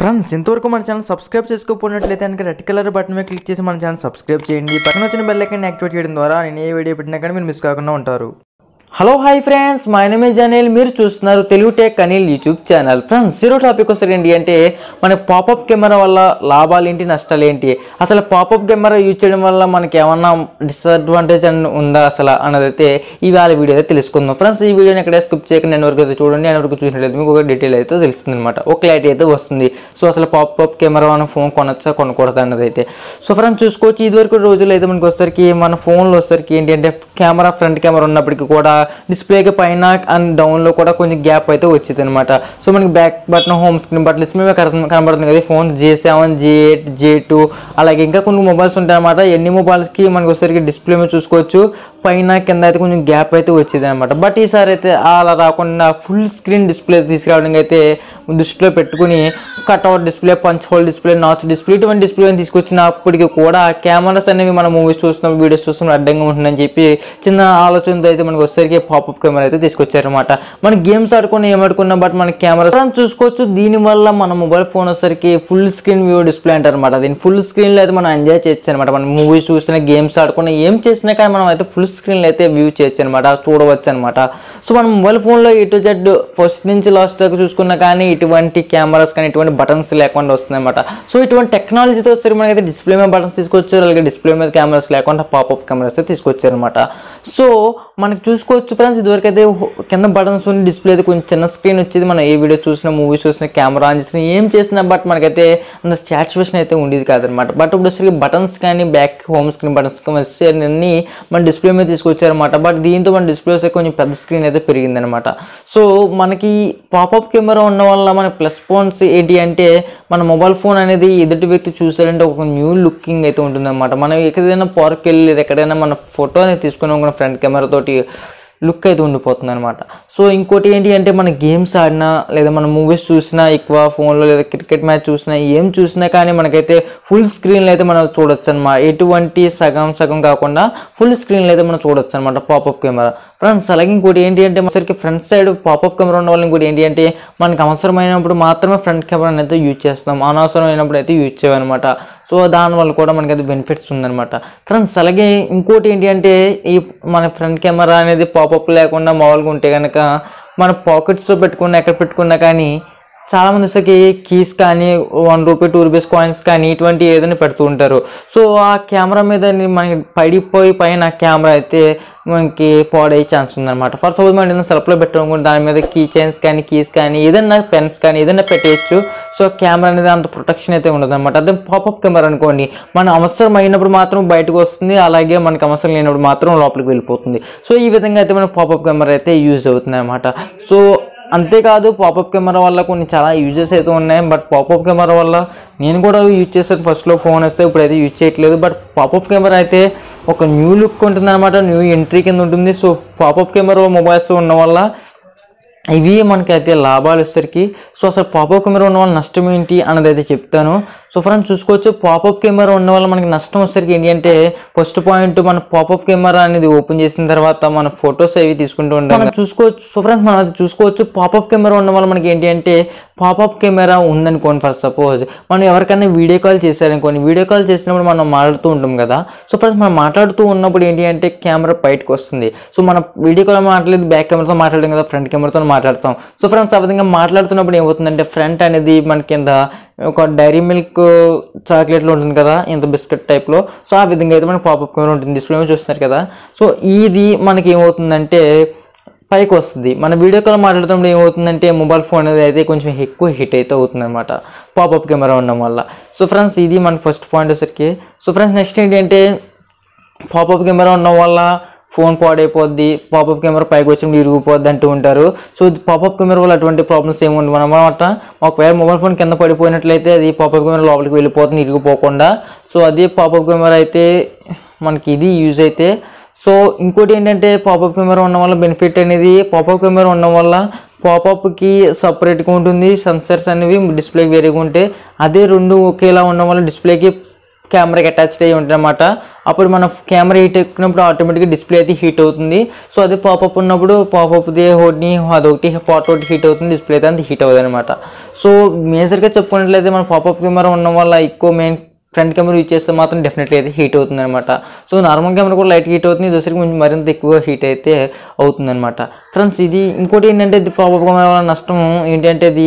Friends इंतवరకు మన channel subscribe చేసుకోకపోయినట్లయితే కనుక రెడ్ కలర్ బటన్ మీద క్లిక్ చేసి మన ఛానల్ సబ్స్క్రైబ్ చేయండి పక్కన వచ్చిన బెల్ ఐకాన్ యాక్టివేట్ చేయడం ద్వారా నేను ఏ వీడియో పెట్టినా కానీ మీరు మిస్ కాకుండా ఉంటారు। Hello hi friends my name is Anil మీరు చూస్తున్నారు Telugu tech Anil YouTube channel. Friends zero topic వస్తుంది ఏంటి అంటే మన పాపప్ కెమెరా వల్ల లాభాలు ఏంటి నష్టాలు ఏంటి అసలు పాపప్ కెమెరా యూజ్ చేయడం వల్ల మనకి ఏమన్నా డిసడ్వాంటేజ్ ఉందా అసలు అన్నదైతే ఇవాళ వీడియోలో తెలుసుకుందాం। ఫ్రెండ్స్ ఈ వీడియోని ఎక్కడ స్కిప్ చేయకండి నేను వరకు అయితే చూడండి నేను వరకు చూసినట్లయితే మీకు ఒక డీటెయిల్ అయితే తెలుస్తుంది అన్నమాట ఒక క్లారిటీ అయితే వస్తుంది। సో అసలు పాపప్ కెమెరా మన ఫోన్ కొనొచ్చా కొనకూడదా అన్నదైతే సో ఫ్రెండ్స్ చూసుకోవచ్చు ఇదివరకు రోజుల్లో అయితే మనకి వచ్చేసరికి మన ఫోన్లో వచ్చేసరికి ఏంటి అంటే కెమెరా ఫ్రంట్ కెమెరా ఉన్నప్పటికీ కూడా डिस्प्ले के पैन अंड डोन कोई गैप वच्चिंदनమాట। सो मन की back button home screen button इसमें कनबड़ुतुंदी कदा फोन J7 J8 J2 అలాగే ఇంకా కొన్ని మొబైల్స్ ఉంటాయన్నమాట। ఎన్ని మొబైల్స్ కి మనకు ఒకసారికి డిస్ప్లే మీద చూసుకోవచ్చు పైన కింద అయితే కొంచెం గ్యాప్ అయితే వచ్చేదన్నమాట। బట్ ఈసారి అయితే అలా రాకుండా ఫుల్ స్క్రీన్ డిస్ప్లే తీసుకురావడం అయితే దృష్టిలో పెట్టుకుని cutout display punch hole display notch display ఇటువంటి డిస్ప్లేని తీసుకొచ్చినప్పటికీ కూడా కెమెరాస్ అనేవి మనం మూవీస్ చూస్తున్నాం వీడియోస్ చూస్తున్నాం అడ్డంగా ఉంటుందని చెప్పి చిన్న ఆలోచనతో అయితే మనకు ఒకసారికి పాపప్ కెమెరా అయితే తీసుకొచ్చారన్నమాట। మనం గేమ్స్ ఆడుకున్నా ఏమాడుకున్నా బట్ మన కెమెరా చూసుకోవచ్చు దీనివల్ల మన మొబైల్ ఫోన్ వచ్చేసరికి ఫుల్ స్క్రీన్ వ్యూ డిస్ప్లే అంటారన్నమాట। దీని ఫుల్ స్క్రీన్లో అయితే మనం ఎంజాయ్ చేయొచ్చు అనమాట। మనం మూవీస్ చూసినా గేమ్స్ ఆడుకున్నా ఏం చేసినా కానీ మనం అయితే ఫుల్ స్క్రీన్ అయితే వ్యూ చేయొచ్చు అనమాట చూడవచ్చు అనమాట। సో మనం మొబైల్ ఫోన్లో A to Z ఫస్ట్ నుంచి లాస్ట్ దాకా చూసుకున్నా కానీ ఇటువంటి కెమెరాస్ కానీ ఇటువంటి బటన్స్ లేకుండా వస్తుందన్నమాట। సో ఇటువంటి టెక్నాలజీతో సరే మనకైతే డిస్ప్లే మీద బటన్స్ తీసుకొచ్చారు అలాగే డిస్ప్లే మీద కెమెరాస్ లేకుండా పాపప్ కెమెరాస్ తీసుకొచ్చారనమాట। సో మనకు చూసుకోవచ్చు ఫ్రెండ్స్ ఇదివరకు అయితే కింద బటన్స్ ఉన్న డిస్ప్లే అయితే కొంచెం చిన్న స్క్రీన్ వచ్చేది మనం ఏ వీడియో చూసినా మూవీస్ చూసినా కెమెరా ఆన్ చేసినా ఏం చేసినా బట్ మనకైతే అంత సాటిస్ఫాక్షన్ అయితే ఉండేది కాదనమాట। బట్ ఇప్పుడు వచ్చేసరికి బటన్స్ కానీ బ్యాక్ హోమ్ స్క్రీన్ బటన్స్ కానీ అన్నీ మన డిస్ప్లే మీద తీసుకొచ్చారన్నమాట। బట్ దీంతో మన డిస్ప్లేస్ కొంచెం పెద్ద స్క్రీన్ అయితే పెరిగిందనమాట। సో మనకి పాపప్ కెమెరా ఉన్న వల్ల మన ప్లస్ పాయింట్స్ ఏంటి అంటే మన మొబైల్ ఫోన్ అనేది ఎదుటి వ్యక్తి చూసారంటే ఒక న్యూ లుకింగ్ అయితే ఉంటుందన్నమాట। మనం ఎక్కడైనా పార్క్ వెళ్ళి లేదా ఎక్కడైనా మన ఫోటో అనేది తీసుకున్నాం కూడా ఫ్రంట్ కెమెరా తోటి లుక్ అయితే ఉండిపోతుంది అనమాట। సో ఇంకోటి ఏంటి అంటే మన గేమ్స్ ఆడినా లేదా మన మూవీస్ చూసినా ఎక్కువ ఫోన్లో లేదా క్రికెట్ మ్యాచ్ చూసినా ఏం చూసినా కానీ మనకైతే ఫుల్ స్క్రీన్లో అయితే మనం చూడొచ్చు అనమాట। ఎటువంటి సగం కాకుండా ఫుల్ స్క్రీన్లో అయితే మనం చూడొచ్చు అనమాట పాపప్ కెమెరా ఫ్రెండ్స్। అలాగే ఇంకోటి ఏంటి అంటే మనసరికి ఫ్రంట్ సైడ్ పాపప్ కెమెరా ఉన్న వాళ్ళు ఇంకోటి ఏంటి అంటే మనకు అవసరమైనప్పుడు మాత్రమే ఫ్రంట్ కెమెరాని అయితే యూజ్ చేస్తాం అనవసరమైనప్పుడు అయితే యూజ్ చేయమన్నమాట। సో దానివల్ల కూడా మనకైతే బెనిఫిట్స్ ఉందన్నమాట ఫ్రెండ్స్। అలాగే ఇంకోటి ఏంటి అంటే ఈ మన ఫ్రంట్ కెమెరా అనేది పాపప్ లేకుండా మామూలుగా ఉంటే కనుక మన పాకెట్స్లో పెట్టుకున్నా ఎక్కడ పెట్టుకున్నా కానీ చాలామంది వచ్చేసరికి కీస్ కానీ ₹1 ₹2 కాయిన్స్ కానీ ఇటువంటి ఏదైనా పెడుతూ ఉంటారు। సో ఆ కెమెరా మీద మనకి పడిపోయి పైన కెమెరా అయితే మనకి పాడయ్యే ఛాన్స్ ఉందన్నమాట। ఫర్ సపోజ్ మనం ఏదైనా సెల్ఫ్లో పెట్టడం కూడా దాని మీద కీ చైన్స్ కానీ కీస్ కానీ ఏదైనా పెన్స్ కానీ ఏదైనా పెట్టేయచ్చు। సో కెమెరా అనేది అంత ప్రొటెక్షన్ అయితే ఉండదు అనమాట। అదే పాపప్ కెమెరా అనుకోండి మనం అవసరం అయినప్పుడు మాత్రం బయటకు వస్తుంది అలాగే మనకు అవసరం లేనప్పుడు మాత్రం లోపలికి వెళ్ళిపోతుంది। సో ఈ విధంగా అయితే మనకు పాపప్ కెమెరా అయితే యూజ్ అవుతుంది అనమాట। సో అంతేకాదు పాపప్ కెమెరా వల్ల కొన్ని చాలా యూజెస్ అయితే ఉన్నాయి। బట్ పాపప్ కెమెరా వల్ల నేను కూడా యూజ్ చేశాను ఫస్ట్లో ఫోన్ వస్తే ఇప్పుడైతే యూజ్ చేయట్లేదు। బట్ పాపప్ కెమెరా అయితే ఒక న్యూ లుక్ ఉంటుంది అనమాట న్యూ ఎంట్రీ కింద ఉంటుంది। సో పాపప్ కెమెరా మొబైల్స్ ఉన్న వల్ల ఇవి మనకైతే లాభాలు వచ్చేసరికి సో అసలు పాపప్ కెమెరా ఉన్న వల్ల నష్టం ఏంటి అన్నది అయితే చెప్తాను। సో ఫ్రెండ్స్ చూసుకోవచ్చు పాపప్ కెమెరా ఉన్న వల్ల మనకి నష్టం వచ్చేసరికి ఏంటి అంటే ఫస్ట్ పాయింట్ మన పాపప్ కెమెరా అనేది ఓపెన్ చేసిన తర్వాత మన ఫొటోస్ అవి తీసుకుంటూ ఉంటాం చూసుకోవచ్చు। సో ఫ్రెండ్స్ మనం అది చూసుకోవచ్చు పాపప్ కెమెరా ఉన్న వల్ల మనకి ఏంటి అంటే పాపప్ కెమెరా ఉందనుకోండి ఫర్ సపోజ్ మనం ఎవరికైనా వీడియో కాల్ చేశారనుకోండి వీడియో కాల్ చేసినప్పుడు మనం మాట్లాడుతూ ఉంటాం కదా। సో ఫ్రెండ్స్ మనం మాట్లాడుతూ ఉన్నప్పుడు ఏంటి అంటే కెమెరా బయటకు వస్తుంది। సో మనం వీడియో కాల్ మాట్లాడలేదు బ్యాక్ కెమెరాతో మాట్లాడడం కదా ఫ్రంట్ కెమెరాతో మాట్లాడతాం। సో ఫ్రెండ్స్ ఆ విధంగా మాట్లాడుతున్నప్పుడు ఏమవుతుందంటే ఫ్రంట్ అనేది మన కింద ఒక డైరీ మిల్క్ చాక్లెట్లో ఉంటుంది కదా ఇంత బిస్కెట్ టైప్లో। సో ఆ విధంగా అయితే మనకి పాపప్ కెమెరా ఉంటుంది డిస్ప్లే మీద చూస్తున్నారు కదా। సో ఇది మనకి ఏమవుతుందంటే పైకి వస్తుంది మన వీడియో కాల్ మాట్లాడుతున్నప్పుడు ఏమవుతుందంటే మొబైల్ ఫోన్ అనేది అయితే కొంచెం ఎక్కువ హిట్ అయితే అవుతుందన్నమాట పాపప్ కెమెరా ఉండడం వల్ల। సో ఫ్రెండ్స్ ఇది మన ఫస్ట్ పాయింట్ వచ్చేసరికి। సో ఫ్రెండ్స్ నెక్స్ట్ ఏంటంటే పాపప్ కెమెరా ఉండడం వల్ల ఫోన్ పాడైపోద్ది పాపప్ కెమెరా పైకి వచ్చి ఇరిగిపోద్ది అంటూ ఉంటారు। సో పాపప్ కెమెరా వల్ల అటువంటి ప్రాబ్లమ్స్ ఏమి ఉండవు అనమాట। ఒకవేళ మొబైల్ ఫోన్ కింద పడిపోయినట్లయితే అది పాపప్ కెమెరా లోపలికి వెళ్ళిపోతుంది ఇరిగిపోకుండా। సో అది పాపప్ కెమెరా అయితే మనకి ఇది యూజ్ అయితే। సో ఇంకోటి ఏంటంటే పాపప్ కెమెరా ఉండడం వల్ల బెనిఫిట్ అనేది పాపప్ కెమెరా ఉండడం వల్ల పాపప్కి సపరేట్గా ఉంటుంది సెన్సర్స్ అనేవి డిస్ప్లేకి వేరేగా ఉంటాయి అదే రెండు ఒకేలా ఉండడం వల్ల డిస్ప్లేకి कैमरा की अटैच उन्ट अब मन कैमरा हीट आटोमेटिक डिस्प्ले अभी हीट सो अभी पॉपअप पापअपे होनी अदी फोटो हीट डिस्प्ले अंत हीट सो मेजर का चुनाव मैं पापअप कैमरा उल्लो मेन फ्रंट कैमरा यूज मतलब definitely heat so normal camera light heat दूसरी मरींत हीटे अवत फ्रेंड्स इधी इंकोटे पापअप कैमरा नष्ट एंटे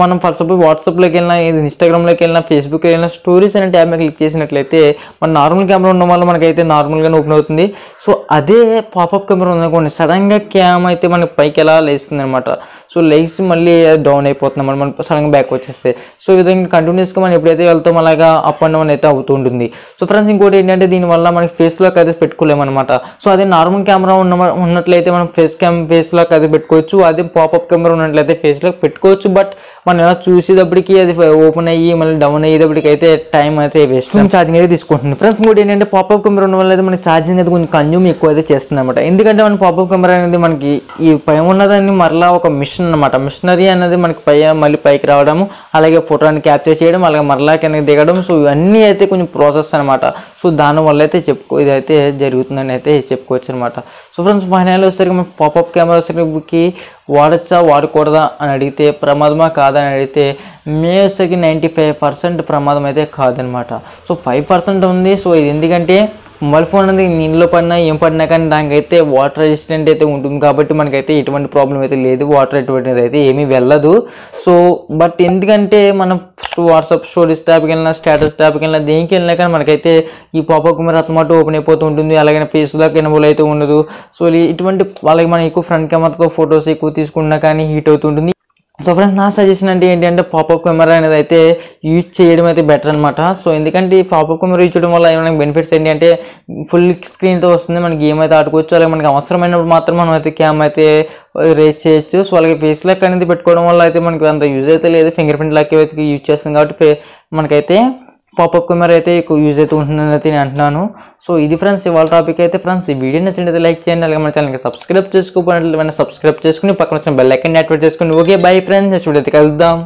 మనం ఫర్ సపోజ్ WhatsApp లోకి వెళ్ళినా Instagram లోకి వెళ్ళినా Facebook లోకి వెళ్ళినా స్టోరీస్ అనే ట్యాబ్ మీద క్లిక్ చేసినట్లయితే మన నార్మల్ కెమెరా ఉన్న వల్ల మనకైతే నార్మల్ గానే ఓపెన్ అవుతుంది సో అదే పాపప్ కెమెరా ఉన్నకొన్ని సడన్ గా క్యామ్ అయితే మనకి పైకి ఎలా లేస్తుందన్నమాట సో లేసి మళ్ళీ డౌన్ అయిపోతనం మనం సడన్ గా బ్యాక్ వచ్చేస్తే సో ఈ విధంగా కంటిన్యూస్ గా మనం ఎప్పుడైతే వెళ్తామో అలాగా అప్ అండ్ డౌన్ అయితే అవుతూ ఉంటుంది సో ఫ్రెండ్స్ ఇంకోటి ఏంటంటే దీని వల్ల మనకి ఫేస్ లాక్ అయితే పెట్టుకోలేం అన్నమాట సో అదే నార్మల్ కెమెరా ఉన్నట్లయితే మనం ఫేస్ లాక్ అయితే పెట్టుకోవచ్చు అదే పాపప్ కెమెరా ఉన్నట్లయితే ఫేస్ లాక్ పెట్టుకోవచ్చు బట్ मन अला चूसेटपड़की अभी ओपन अय्यी मल्ल डन अय्येटपड़कैते टाइम अयिते वेस्ट चार्जिंग अयिते तीसुकुंटुंदी फ्रेंड्स इंकोटी एंटंटे पापअप कैमरा उन्न वल्ल अयिते मनकि चार्जिंग अयिते कोंచెం कंज्यूम एक्कुव अयिते चेस्तुंदन्नमाट एंदुकंटे मन पापअप कैमरा अनेदी मनकि ई पै उन्नदानि मरला ओक मिशन अन्नमाट मिशनरी अनेदी मनकि पै मल्ली पैकी रावडम अलागे फोटोनि क्याप्चर चेयडम अलागे मरला किंदकि दिगडम सो इवन्नी अयिते कोंచెం प्रोसेस अन्नमाट सो दानि वल्ल अयिते चेप्पुको इदि अयिते जरुगुतुंदनि अयिते चेप्पुकोवच्चु अन्नमाट सो फ्रेंड्स फाइनल ओसरिकि मन पापअप कैमरा ओसरिकि వాడచ్చా వాడకూడదా అని అడిగితే ప్రమాదమా కాదని అడిగితే మేసకి 95% ప్రమాదం అయితే కాదన్నమాట సో 5% ఉంది సో ఇది ఎందుకంటే మొబైల్ ఫోన్ అనేది నీళ్ళలో పడినా ఏం పడినా కానీ దానికైతే వాటర్ రెసిస్టెంట్ అయితే ఉంటుంది కాబట్టి మనకైతే ఎటువంటి ప్రాబ్లం అయితే లేదు వాటర్ ఎటువంటిది అయితే ఏమీ వెళ్ళదు సో బట్ ఎందుకంటే మనం వాట్సాప్ స్టోరీస్ ట్యాబ్కి వెళ్ళినా స్టేటస్ ట్యాబ్కి వెళ్ళినా దేనికి వెళ్ళినా కానీ మనకైతే ఈ పాపప్ కెమెరా అటోమేటిక్ ఓపెన్ అయిపోతూ ఉంటుంది అలాగే ఫేస్ లాక్ ఎనేబుల్ అయితే ఉండదు సో ఇటువంటి వాళ్ళకి మనం ఎక్కువ ఫ్రంట్ కెమెరాతో ఫొటోస్ ఎక్కువ తీసుకున్నా కానీ హీట్ అవుతుంటుంది సో ఫ్రెండ్స్ నా సజెషన్ అంటే ఏంటంటే పాపప్ కెమెరా అనేది అయితే యూజ్ చేయడం అయితే బెటర్ అన్నమాట సో ఎందుకంటే ఈ పాపప్ కెమెరా యూజ్ చేయడం వల్ల ఏమైనా బెనిఫిట్స్ ఏంటి అంటే ఫుల్ స్క్రీన్ తో వస్తుంది మనకి గేమ్ అయితే ఆడుకోవచ్చు అలాగే మనకి అవసరమైనప్పుడు మాత్రమే మనం అయితే క్యామ్ అయితే రేజ్ చేయొచ్చు సో అలాగే ఫేస్ లాక్ అనేది పెట్టుకోవడం వల్ల అయితే మనకి అంత యూజ్ అయితే లేదు ఫింగర్ ప్రింట్ లాక్ అయితే యూజ్ చేస్తాం కాబట్టి మనకైతే పాపప్ కెమెరా అయితే యూజ్ అయితే ఉంటుందని అయితే నేను అంటున్నాను సో ఇది ఫ్రెండ్స్ ఇవాళ టాపిక్ అయితే ఫ్రెండ్స్ ఈ వీడియో నచ్చినట్లయితే లైక్ చేయండి అలాగే మన ఛానల్కి సబ్స్క్రైబ్ చేసుకోకపోయినట్లయితే సబ్స్క్రైబ్ చేసుకుని పక్కన వచ్చిన బెల్ ఐకాన్ యాక్టివేట్ చేసుకోండి ఓకే బై ఫ్రెండ్స్ నెక్స్ట్ వీడియోలో కలుద్దాం.